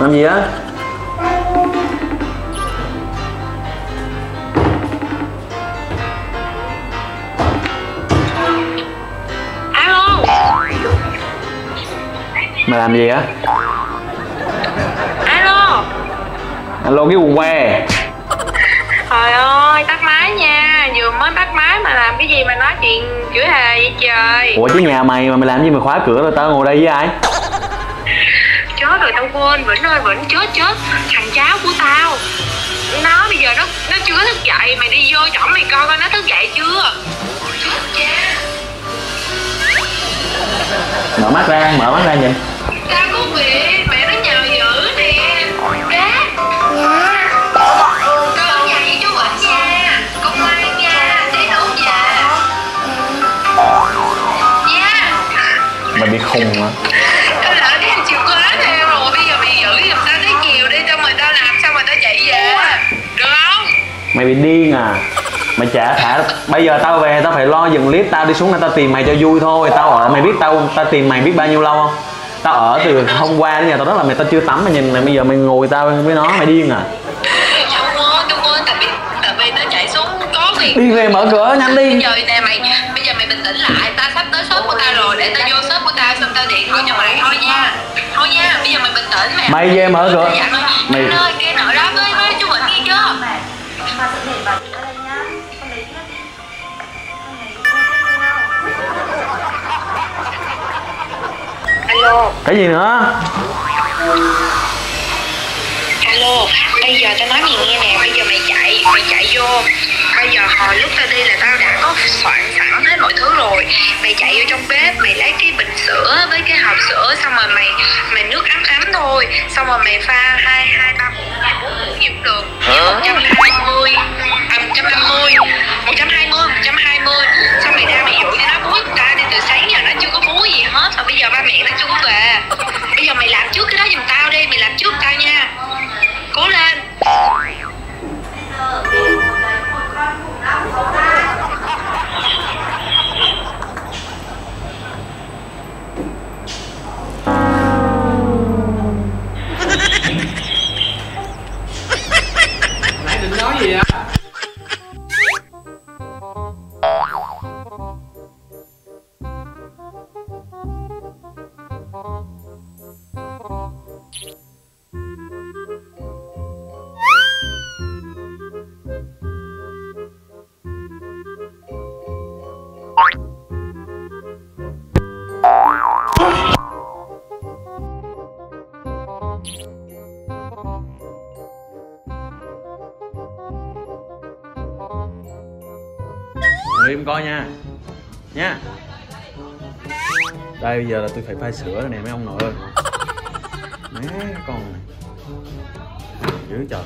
Làm gì á? Alo. Mày làm gì á? Alo. Alo cái quần què. Trời ơi, tắt máy nha. Vừa mới tắt máy mà làm cái gì mà nói chuyện chửi hề vậy trời. Ủa chứ nhà mày mà mày làm gì mà khóa cửa rồi tao ngồi đây với ai? Chết rồi, tao quên. Vĩnh ơi, Vĩnh, chết. Thằng cháu của tao, nó bây giờ nó chưa thức dậy. Mày đi vô chổng mày coi coi nó thức dậy chưa. Chết cha. Mở mắt ra nhìn. Tao có việc, mẹ nó nhờ dữ nè. Đá. Dạ. Tao ở nhà với chú Vĩnh nha. Công an nha, tí nữa dạ. Nha. Mày bị khùng hả? Mày bị điên à? Mày chả thả. Bây giờ tao về tao phải lo dừng clip, tao đi xuống tao tìm mày cho vui thôi. Tao ở, mày biết tao tìm mày biết bao nhiêu lâu không? Tao ở từ hôm qua đến nhà tao rất là mày, tao chưa tắm mà nhìn mày bây giờ mày ngồi tao với nó, mày điên à? Tao vì tao chạy xuống có việc. Đi về mở cửa nhanh đi. Bây giờ mày bình tĩnh lại, tao sắp tới shop của tao rồi, để tao vô shop của tao xong tao điện thoại cho mày thôi nha. Thôi nha, bây giờ mày bình tĩnh mày. Mày về mở cửa. Mày ơi, kia nọ đó với chú Vĩnh kia chưa? Alo. Cái gì nữa? Alo, bây giờ tao nói gì nghe nè, bây giờ mày chạy vô. Bây giờ hồi lúc tao đi là tao đã có soạn sẵn hết mọi thứ rồi. Mày chạy vô trong bếp, mày lấy cái bình sữa với cái hộp sữa, xong rồi mày nước ấm thôi, xong rồi mày pha 2, 3, 4 gì cũng được. 120, 120, 120, xong mày ra mày dụ cho nó muối. Ta đi từ sáng giờ nó chưa có muối gì hết, rồi bây giờ ba mẹ nó chưa có về. Bây giờ mày làm trước cái đó giùm tao đi, mày làm trước tao nha. Cố lên. Nãy định nói gì vậy? Ngồi im coi nha. Nha. Đây bây giờ là tôi phải pha sữa nè mấy ông nội ơi. Mấy con này dữ trời.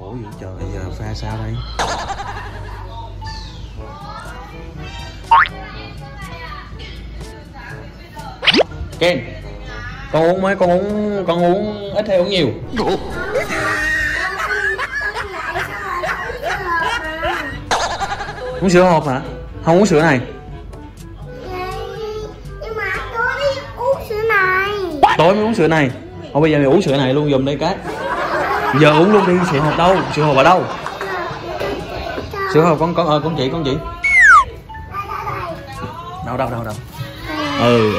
Khổ dữ trời, bây giờ pha sao đây? Ken, con uống mấy con uống ít hay uống nhiều? Uống sữa hộp hả? Không uống sữa này. Nhưng mà tối uống sữa này. Tối mới uống sữa này. Thôi bây giờ mày uống sữa này luôn giùm đây cái. Giờ uống luôn đi, sữa hộp đâu? Sữa hộp ở đâu? Sữa hộp con ơi, con chị. Đâu. Ừ.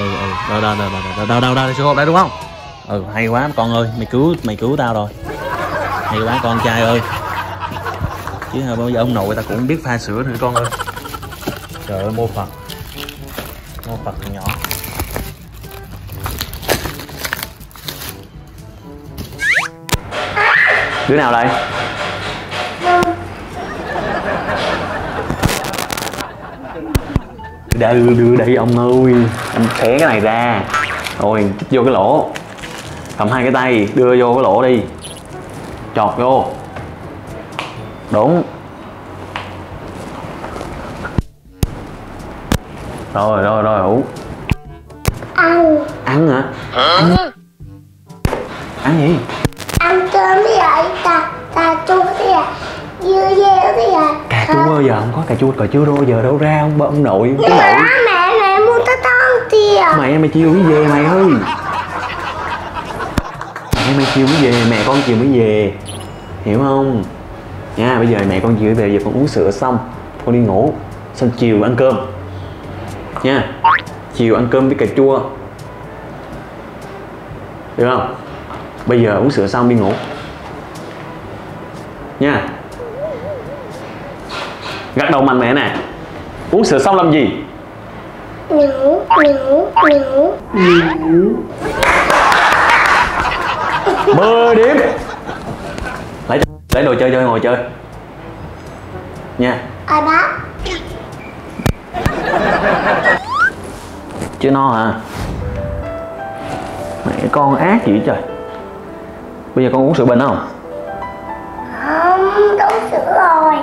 Đâu sữa hộp đây đúng không? Ừ, hay quá con ơi, mày cứu tao rồi. Hay quá con trai ơi. Chứ bao giờ ông nội ta cũng biết pha sữa nữa con ơi. Trời ơi, mô Phật nhỏ. Đứa nào đây? Đưa đây ông ơi. Em xé cái này ra. Rồi, chích vô cái lỗ. Cầm hai cái tay, đưa vô cái lỗ đi. Chọt vô. Đúng. Rồi, Hữu. Ăn hả? Ăn gì? Ăn cơm với lại cà chua với lại dưa dê với lại. Cà chua giờ không có, cà chua đâu giờ đâu ra ông nội. Cái nội. Mẹ mua tao mẹ mày chiều mới về mày ơi. Mẹ mày chiều mới về, mẹ con chiều mới về, hiểu không? Nha, bây giờ mẹ con chiều về, giờ con uống sữa xong con đi ngủ, xong chiều ăn cơm nha. Chiều ăn cơm với cà chua, được không? Bây giờ uống sữa xong đi ngủ nha. Gật đầu mạnh mẽ nè. Uống sữa xong làm gì? Ngủ, ngủ, ngủ. Ngủ. 10 điểm. Lấy đồ chơi cho ngồi chơi nha. Ai bác? Chưa no hả? Mẹ con ác gì trời. Bây giờ con uống sữa bình không? Không, uống sữa rồi.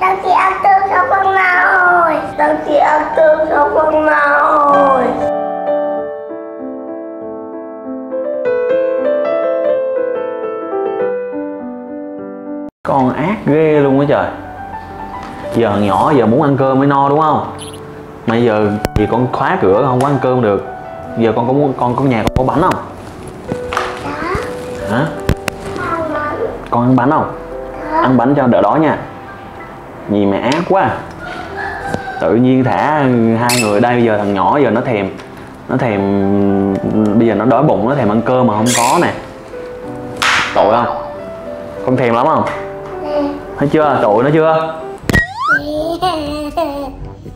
Tao chỉ ăn tương xong con no rồi. Tao chỉ ăn tương xong con no rồi. Con ác ghê luôn á trời. Giờ nhỏ giờ muốn ăn cơm mới no đúng không? Mà giờ thì con khóa cửa không có ăn cơm được. Giờ con có muốn, con nhà con có bánh không? Hả? Con ăn bánh không? Ăn bánh cho đỡ đói nha. Gì mẹ ác quá. Tự nhiên thả hai người đây, bây giờ thằng nhỏ giờ nó thèm bây giờ nó đói bụng, nó thèm ăn cơm mà không có nè. Tội không? Con thèm lắm không? Thấy chưa? Tội nó chưa?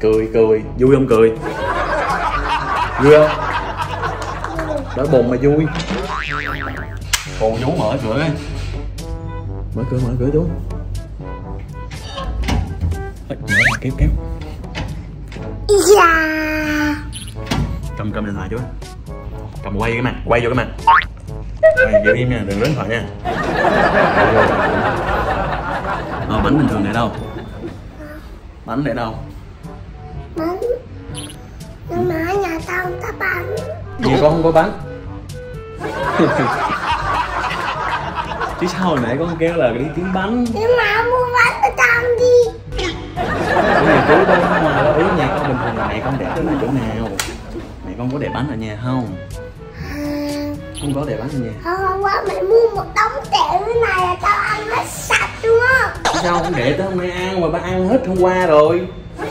Cười cười, vui không cười? Vui không? Đói bụng mà vui. Còn vú mở cửa đi. Mở cửa chú. Kéo kéo. Yeah. Cầm cầm điện thoại chú. Cầm quay cái mặt, quay vô cái mặt. Quay giữ im nha, đừng rớt khỏi nha. Bánh bình thường để đâu? Bánh để đâu? Bánh. Nhưng mà ở nhà tao không có bánh. Nhà con không có bánh. Chứ sao hồi nãy con kêu là đi kiếm bánh. Nhưng mà mua bánh ở trong đi. Ở nhà chú đâu không mà đâu, ý nhà con bình thường là mẹ con để bánh ở chỗ nào? Mẹ con có để bánh ở nhà không? Không có để bánh ở nhà. Hôm qua mẹ mua một đống tẹo như này là tao ăn hết sạch luôn á. Sao không để tới hôm nay ăn mà ba ăn hết hôm qua rồi. Tao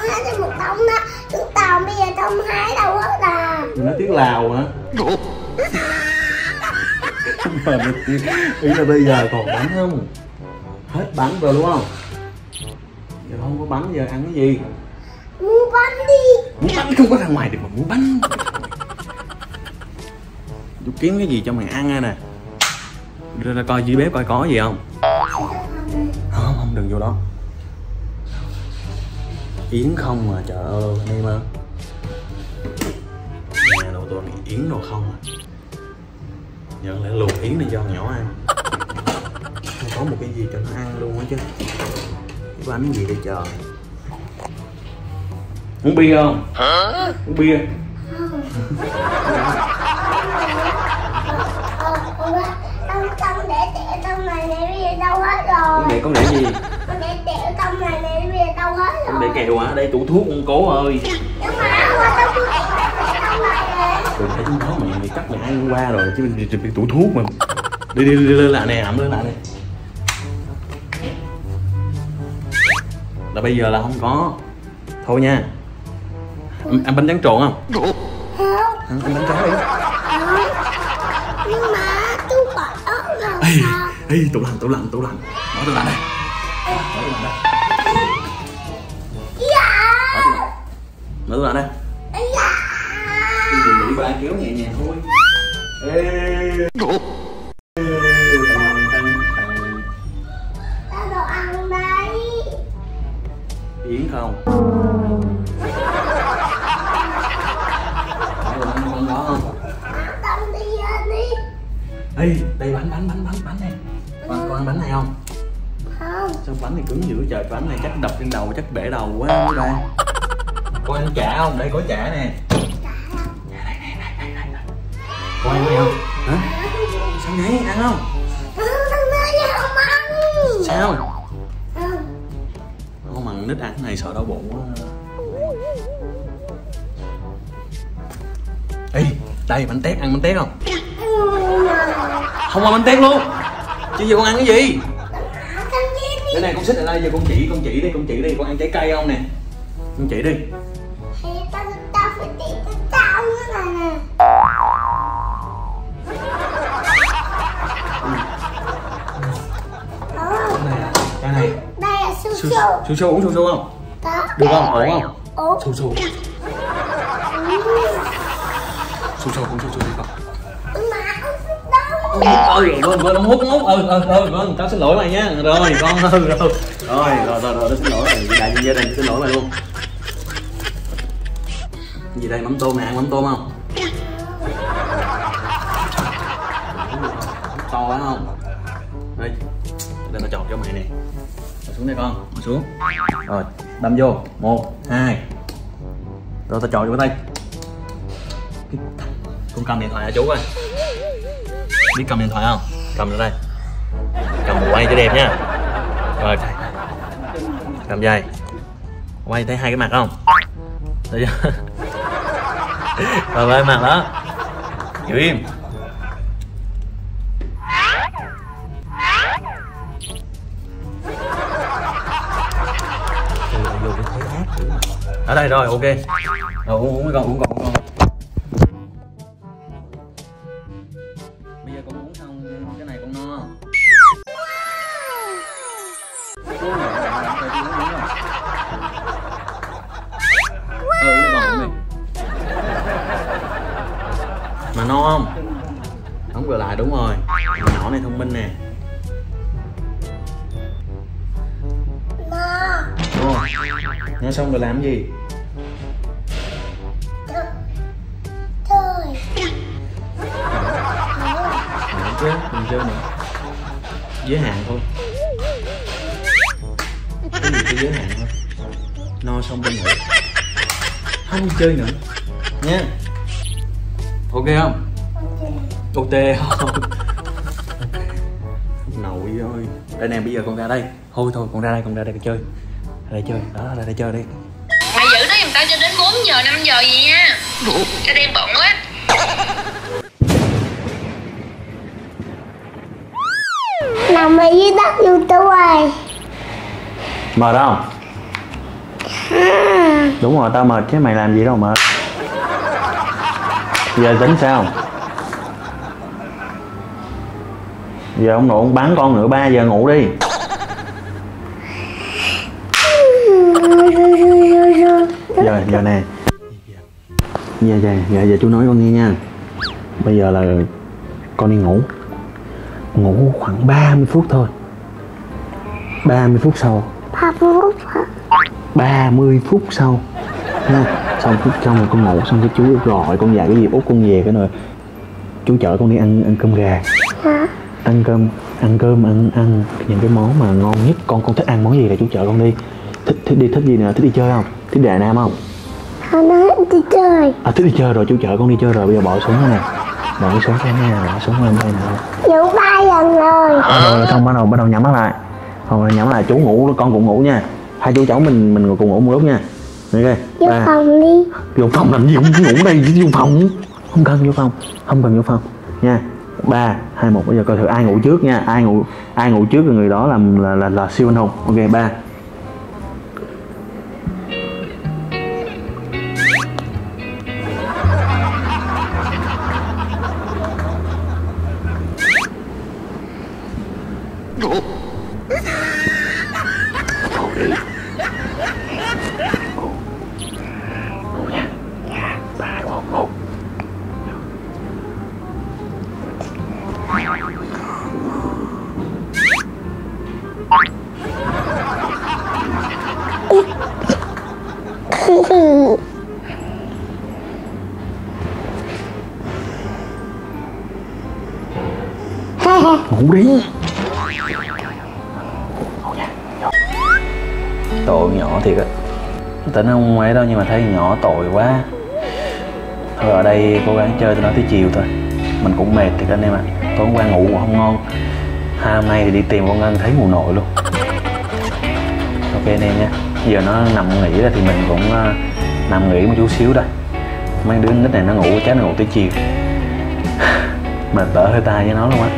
hái một đống đó, chúng tao bây giờ tao không hái đâu hết à. Nó tiếng Lào hả? Ý là bây giờ còn bánh không? Hết bánh rồi đúng không? Giờ không có bánh giờ ăn cái gì? Mua bánh đi. Mua bánh không có ra ngoài được mà mua bánh. Chú kiếm cái gì cho mày ăn ra nè. Đưa ra coi dưới bếp coi có gì không? Không, không đừng vô đó. Yến không mà trời ơi em ơi. Nhà đồ tôi bị yến đồ không à. Nhận lại luộc yến này cho nhỏ ăn. Không có một cái gì cho nó ăn luôn á chứ. Cái bánh gì đây trời. Uống bia không? Hả? Uống bia. Con để tẹo trong này này bây giờ đâu hết rồi. Mẹ con để gì? Con để tẹo trong này này bây giờ đâu hết rồi. Con để kẹo hả? Đây tủ thuốc con cố ơi. Nhưng mà tao cứ để trong này nè. Rồi thấy chúng nó mẹ cắt mẹ ăn qua rồi chứ bị tủ thuốc mà. Đi đi lên lại nè, ẩm lên lại nè. Là bây giờ là không có. Thôi nha. Ăn bánh tráng trộn không? Không. Ăn bánh tráng đi. Nhưng mà ê, tủ lạnh mở tủ lạnh đây. Mở tủ lạnh đây Đừng bị ba kéo nhẹ nhàng thôi. Tao đồ ăn đây. Yến không? Tao đồ ăn con đó không? Tao đi đi. Ê, đây bánh này. Con ăn bánh này không? Không. Sao bánh này cứng dữ trời, bánh này chắc đập trên đầu, chắc bể đầu quá mới ra. Con ăn chả không? Đây có chả nè. Chả này. Con ăn cái không? Hả? Sao vậy? Ăn không? Không ăn. Sao? Không. Con mà nít ăn cái này sợ đau bụng quá. Đây bánh tét, ăn bánh tét không? Không ăn bánh tét luôn. Chứ giờ con ăn cái gì? Cái này con xích ở đây, giờ con chỉ đi, con ăn trái cây không nè. Con chỉ đi. Tao phải chỉ cho tao nữa nè. Cái này. Đây là su su. Su su uống su su không? Có. Được không? Uống không? Uống. Su su. Su su uống su su đi con. Ôi rồi nó mút vâng tao xin lỗi mày nha, rồi con rồi tao xin lỗi mày, đại diện gia đình xin lỗi mày luôn. Gì đây, mắm tôm nè, ăn mắm tôm không? To quá không? Đây tao chọt cho mày nè, ngồi xuống đây con, ngồi xuống rồi đâm vô 1, 2 rồi tao chọt vô tay. Con cầm điện thoại hả chú ơi? Biết cầm điện thoại không? Cầm ra đây. Cầm quay cho đẹp nha. Rồi. Cầm dây. Quay thấy hai cái mặt không? Thấy chưa? Rồi quay mặt đó. Giữ im. Ở đây rồi, ok. Rồi uống con. Mà no không? Không vừa lại, đúng rồi. Mà nhỏ này thông minh nè. No. Đúng rồi. Nói xong rồi làm gì? Thôi. Nữa chứ, mình chơi nữa. Giới hạn thôi. Cái gì cứ giới hạn thôi. No xong bên nữa. Không chơi nữa. Nha. Ok không? Ok không? Nội ơi. Đây nè, bây giờ con ra đây. Thôi con ra đây chơi. Ra đây chơi, đó ra đây chơi đi. Mày giữ đó giùm tao cho đến 4 giờ 5 giờ gì nha. Tao đang bận quá. Nằm ở dưới đất YouTube rồi. Mệt không? Đúng rồi, tao mệt chứ mày làm gì đâu mệt. Giờ tính sao? Giờ ông nội ông bắn con nữa, 3 giờ ngủ đi. Giờ nè. Giờ chú nói con nghe nha. Bây giờ là con đi ngủ. Ngủ khoảng 30 phút thôi. 30 phút sau. 30 phút sau. Xong rồi con ngủ, xong cái chú gọi con dạy cái gì Út con về cái nồi. Chú chở con đi ăn cơm gà. Hả? Ăn những cái món mà ngon nhất. Con thích ăn món gì là chú chở con đi. Thích gì nè, thích đi chơi không? Thích Đà Nam không? Không, thích đi chơi. À thích đi chơi rồi, chú chở con đi chơi rồi, bây giờ bỏ súng ra nè. Bỏ cái súng ra nè, bỏ súng lên đây nè. Dụ 3 lần rồi. Rồi xong bắt đầu nhắm mắt lại. Rồi nhắm lại, chú ngủ con cũng ngủ nha. Hai chú cháu mình ngồi cùng ngủ một lúc nha. Okay. Vô phòng đi. Vô phòng làm gì, không ngủ đây, vô phòng. Không cần vô phòng, không cần vô phòng nha. 3, 2, 1 bây giờ coi thử ai ngủ trước nha. Ai ngủ trước là người đó là siêu anh hùng. Ok 3. Ngủ đi. Tội nhỏ thiệt á. Tỉnh không ấy đâu nhưng mà thấy nhỏ tội quá. Thôi ở đây cố gắng chơi tụi nó tới chiều thôi. Mình cũng mệt thiệt anh em ạ. Tối qua ngủ cũng không ngon. Hôm nay thì đi tìm con Ngân thấy mù nội luôn. Ok anh em nha. Giờ nó nằm nghỉ ra thì mình cũng nằm nghỉ một chút xíu thôi. Mấy đứa nít này nó ngủ tới chiều. Mà tở hơi tai với nó luôn á.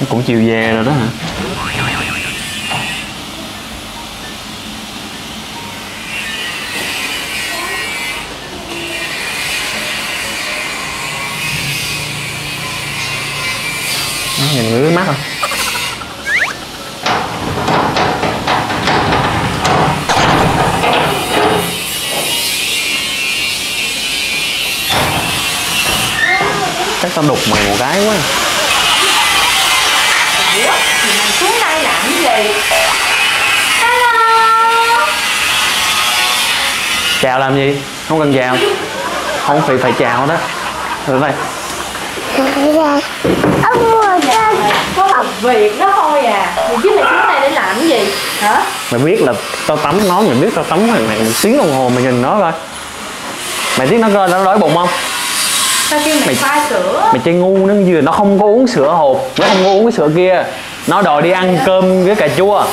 Nó cũng chiều về rồi đó hả? Nhìn ngứa mắt không? Chắc tao đục mày một cái quá. Ủa? Mày xuống đây làm cái gì? Hello. Chào làm gì? Không cần chào. Không phải chào đó. Rồi đây. Có làm việc đó thôi à. Mày biết mày xuống đây để làm cái gì hả? Mày biết là tao tắm nó, mày biết tao tắm thằng này một tiếng đồng hồ, mày nhìn nó coi. Mày biết nó coi nó đói bụng không? Tao kêu mày pha sữa. Mày chơi ngu nó vừa, nó không có uống sữa hộp, nó không có uống cái sữa kia. Nó đòi đi ăn cơm với cà chua.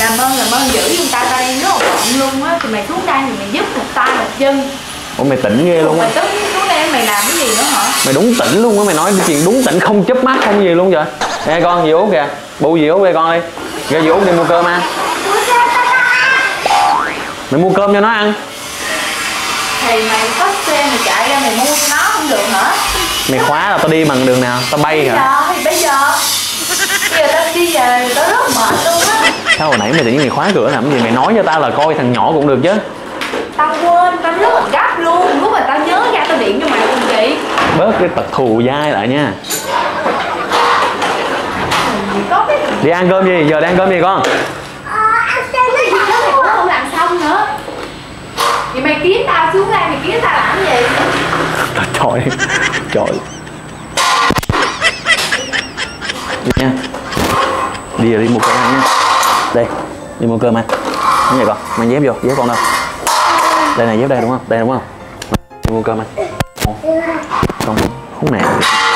Làm ơn giữ giùm tao đang rất là bận luôn á. Thì mày xuống đây thì mày giúp một tay một chân. Ủa mày tỉnh ghê luôn á. Mày xuống đây mày làm cái gì nữa hả? Mày đúng tỉnh luôn á, mày nói chuyện đúng tỉnh không chớp mắt không gì luôn vậy. Nè con dì út kìa, bụ dì út đây con đi. Ra dì út đi mua cơm ăn. Mày mua cơm cho nó ăn. Thì mày có xe mày chạy ra mày mua cho nó không được hả? Mày khóa là tao đi bằng đường nào? Tao bay hả? Bây giờ tao đi về tao rất mệt luôn á. Sao hồi nãy mày tự nhiên mày khóa cửa làm cái gì? Mày nói cho tao là coi thằng nhỏ cũng được chứ. Tao quên, tao rất là gấp luôn. Lúc mà tao nhớ ra tao điện cho mày cùng chị. Bớt cái tật thù dai lại nha. Đi ăn cơm gì? Giờ đi ăn cơm gì con? Ăn cơm cái gì đó mày cũng không làm xong nữa. Vậy mày kiếm tao xuống đây, mày kiếm tao làm gì? Trời trời. Đi nha. Đi rồi đi mua cơm ăn nha. Đây, đi mua cơm ăn. Đúng vậy con, mang dép vô, dép con đâu? Đây này, dép đây đúng không? Đây đúng không? Đi mua cơm ăn. Con, không nè.